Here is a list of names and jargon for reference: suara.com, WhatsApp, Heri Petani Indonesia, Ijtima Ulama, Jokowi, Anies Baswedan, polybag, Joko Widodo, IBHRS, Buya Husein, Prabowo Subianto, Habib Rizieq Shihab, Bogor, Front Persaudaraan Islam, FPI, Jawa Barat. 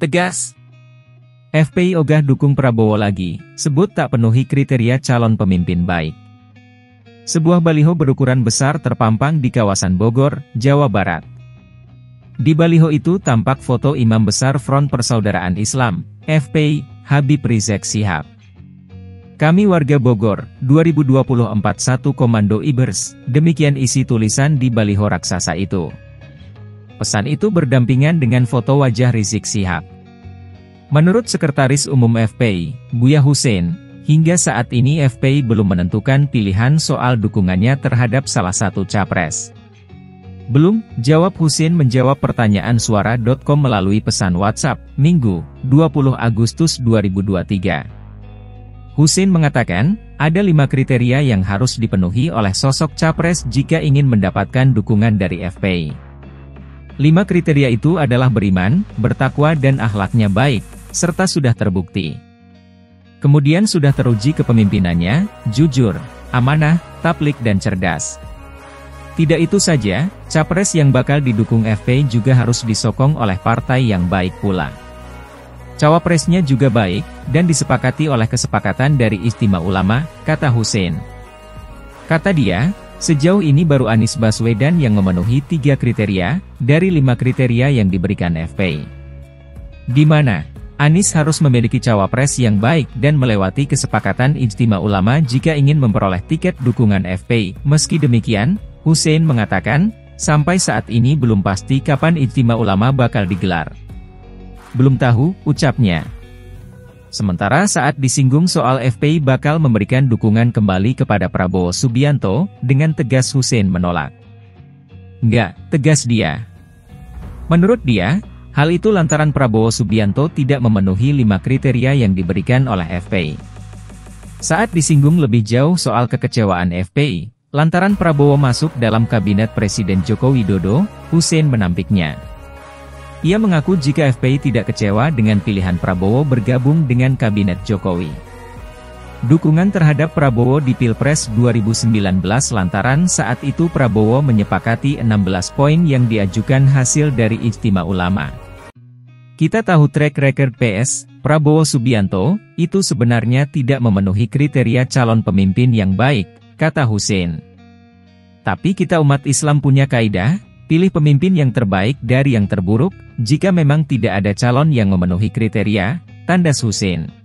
Tegas. FPI ogah dukung Prabowo lagi, sebut tak penuhi kriteria calon pemimpin baik. Sebuah baliho berukuran besar terpampang di kawasan Bogor, Jawa Barat. Di baliho itu tampak foto Imam Besar Front Persaudaraan Islam, FPI, Habib Rizieq Shihab. Kami warga Bogor, 2024 1 Komando IBHRS, demikian isi tulisan di baliho raksasa itu. Pesan itu berdampingan dengan foto wajah Rizieq Shihab. Menurut Sekretaris Umum FPI, Buya Husein, hingga saat ini FPI belum menentukan pilihan soal dukungannya terhadap salah satu capres. Belum, jawab Husein menjawab pertanyaan suara.com melalui pesan WhatsApp, Minggu, 20 Agustus 2023. Husein mengatakan, ada 5 kriteria yang harus dipenuhi oleh sosok capres jika ingin mendapatkan dukungan dari FPI. 5 kriteria itu adalah beriman, bertakwa dan akhlaknya baik, serta sudah terbukti. Kemudian sudah teruji kepemimpinannya, jujur, amanah, tablik dan cerdas. Tidak itu saja, capres yang bakal didukung FPI juga harus disokong oleh partai yang baik pula. Cawapresnya juga baik, dan disepakati oleh kesepakatan dari Ijtima Ulama, kata Husein. Kata dia, sejauh ini baru Anies Baswedan yang memenuhi 3 kriteria, dari 5 kriteria yang diberikan FPI. Di mana, Anies harus memiliki cawapres yang baik dan melewati kesepakatan Ijtima Ulama jika ingin memperoleh tiket dukungan FPI. Meski demikian, Husein mengatakan, sampai saat ini belum pasti kapan Ijtima Ulama bakal digelar. Belum tahu, ucapnya. Sementara saat disinggung soal FPI bakal memberikan dukungan kembali kepada Prabowo Subianto, dengan tegas Husein menolak. Nggak, tegas dia. Menurut dia, hal itu lantaran Prabowo Subianto tidak memenuhi 5 kriteria yang diberikan oleh FPI. Saat disinggung lebih jauh soal kekecewaan FPI, lantaran Prabowo masuk dalam kabinet Presiden Joko Widodo, Husein menampiknya. Ia mengaku jika FPI tidak kecewa dengan pilihan Prabowo bergabung dengan kabinet Jokowi. Dukungan terhadap Prabowo di Pilpres 2019 lantaran saat itu Prabowo menyepakati 16 poin yang diajukan hasil dari Ijtima Ulama. Kita tahu track record PS, Prabowo Subianto, itu sebenarnya tidak memenuhi kriteria calon pemimpin yang baik, kata Husein. Tapi kita umat Islam punya kaidah, pilih pemimpin yang terbaik dari yang terburuk, jika memang tidak ada calon yang memenuhi kriteria, tandas Husein.